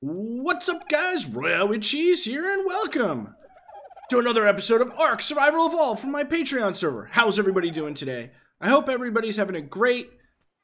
What's up, guys? Royale with Cheese here, and welcome to another episode of ARK Survival Evolved from my Patreon server. How's everybody doing today? I hope everybody's having a great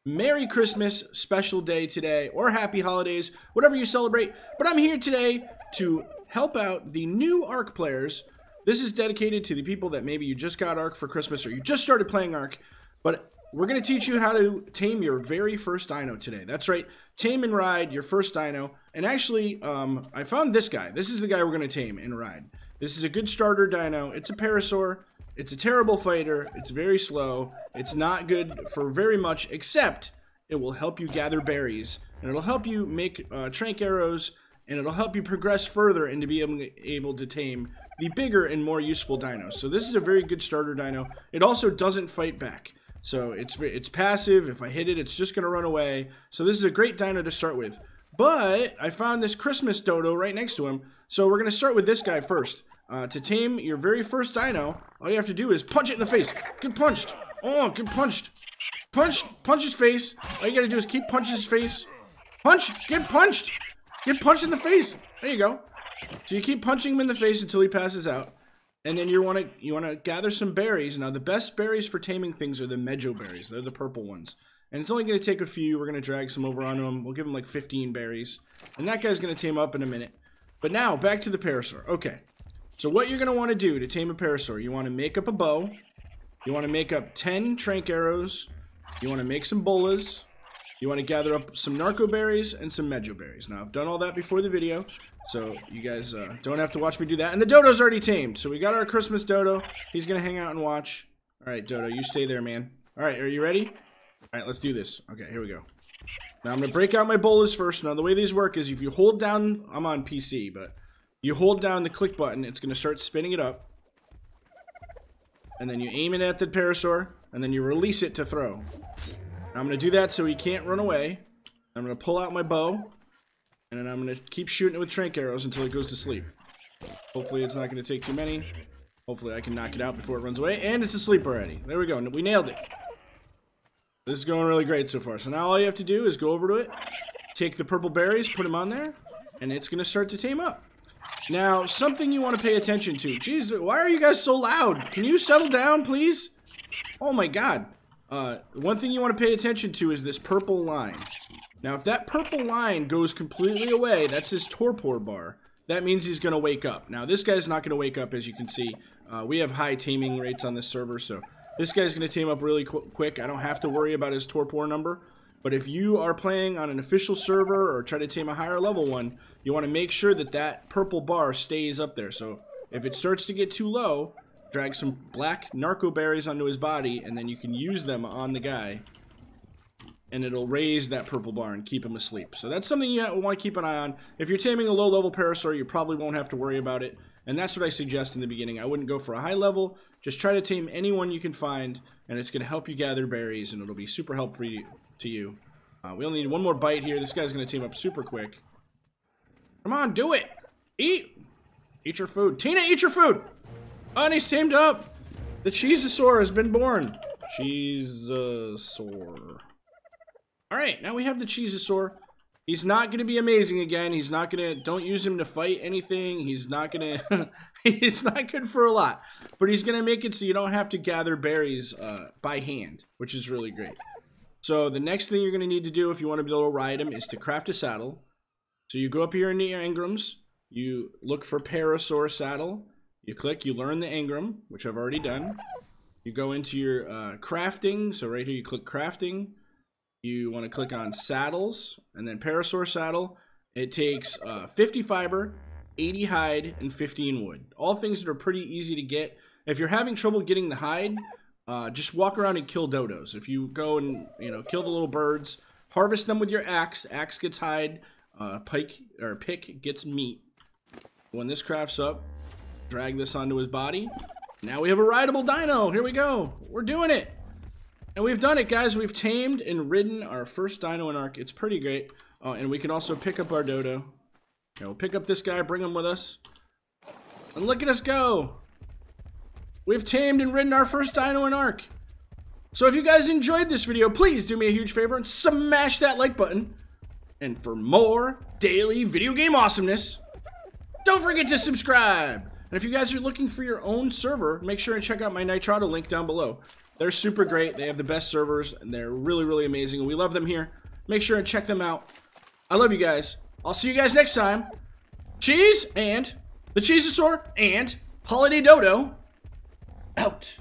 Merry Christmas special day today, or Happy Holidays, whatever you celebrate. But I'm here today to help out the new ARK players. This is dedicated to the people that maybe you just got ARK for Christmas, or you just started playing ARK, but we're going to teach you how to tame your very first dino today. That's right, tame and ride your first dino. And actually, I found this guy. This is the guy we're going to tame and ride. This is a good starter dino. It's a parasaur. It's a terrible fighter. It's very slow. It's not good for very much, except it will help you gather berries. And it'll help you make trank arrows. And it'll help you progress further and to be able to tame the bigger and more useful dinos. So this is a very good starter dino. It also doesn't fight back. So it's passive. If I hit it, it's just going to run away. So this is a great dino to start with. But I found this Christmas dodo right next to him. So we're going to start with this guy first. To tame your very first dino, all you have to do is punch it in the face. Get punched. Oh, get punched. Punch his face. All you got to do is keep punching his face. Punch. Get punched. Get punched in the face. There you go. So you keep punching him in the face until he passes out. And then you want to gather some berries. Now, the best berries for taming things are the mejo berries. They're the purple ones. And it's only going to take a few. We're going to drag some over onto him. We'll give him like 15 berries. And that guy's going to tame up in a minute. But now, back to the parasaur. Okay. So what you're going to want to do to tame a parasaur, you want to make up a bow. You want to make up 10 trank arrows. You want to make some bolas. You want to gather up some narco berries and some mejo berries. Now, I've done all that before the video, so you guys don't have to watch me do that. And the dodo's already tamed, so we got our Christmas dodo. He's going to hang out and watch. All right, Dodo, you stay there, man. All right, are you ready? All right, let's do this. Okay, here we go. Now, I'm going to break out my bolas first. Now, the way these work is if you hold down, I'm on PC, but you hold down the click button, it's going to start spinning it up. And then you aim it at the parasaur, and then you release it to throw. I'm going to do that so he can't run away. I'm going to pull out my bow, and then I'm going to keep shooting it with trank arrows until it goes to sleep. Hopefully it's not going to take too many. Hopefully I can knock it out before it runs away, and it's asleep already. There we go. We nailed it. This is going really great so far. So now all you have to do is go over to it, take the purple berries, put them on there, and it's going to start to tame up. Now, something you want to pay attention to. Jeez, why are you guys so loud? Can you settle down, please? Oh my god. One thing you want to pay attention to is this purple line. Now, if that purple line goes completely away, that's his torpor bar. That means he's going to wake up. Now, this guy's not going to wake up, as you can see. We have high taming rates on this server, so this guy's going to tame up really quick. I don't have to worry about his torpor number. But if you are playing on an official server or try to tame a higher level one, you want to make sure that that purple bar stays up there. So if it starts to get too low, drag some black narco berries onto his body, and then you can use them on the guy, and it'll raise that purple bar and keep him asleep. So that's something you want to keep an eye on. If you're taming a low-level parasaur, you probably won't have to worry about it, and that's what I suggest in the beginning. I wouldn't go for a high level. Just try to tame anyone you can find, and it's going to help you gather berries, and it'll be super helpful to you. We only need one more bite here. This guy's going to tame up super quick. Come on, do it! Eat! Eat your food. Tina, eat your food! Oh, and he's tamed up! The Cheezosaur has been born! Cheezosaur. Alright, now we have the Cheezosaur. He's not gonna be amazing again. He's not gonna... Don't use him to fight anything. He's not gonna... he's not good for a lot. But he's gonna make it so you don't have to gather berries by hand, which is really great. So the next thing you're gonna need to do if you want to be able to ride him is to craft a saddle. So you go up here in the Engrams. You look for Parasaur Saddle. You click, you learn the Engram, which I've already done. You go into your crafting, so right here you click crafting. You want to click on saddles, and then parasaur saddle. It takes 50 fiber, 80 hide, and 15 wood. All things that are pretty easy to get. If you're having trouble getting the hide, just walk around and kill dodos. If you go and kill the little birds, harvest them with your axe. Axe gets hide, pick gets meat. When this crafts up, drag this onto his body. Now we have a rideable dino. Here we go. We're doing it. And we've done it, guys. We've tamed and ridden our first dino in ARK. It's pretty great. Oh, and we can also pick up our dodo. Okay, we'll pick up this guy, bring him with us. And look at us go. We've tamed and ridden our first dino in ARK. So if you guys enjoyed this video, please do me a huge favor and smash that like button. And for more daily video game awesomeness, don't forget to subscribe. And if you guys are looking for your own server, make sure and check out my Nitrado link down below. They're super great. They have the best servers, and they're really, really amazing. And we love them here. Make sure and check them out. I love you guys. I'll see you guys next time. Cheese and the Cheezosaur and Holiday Dodo out.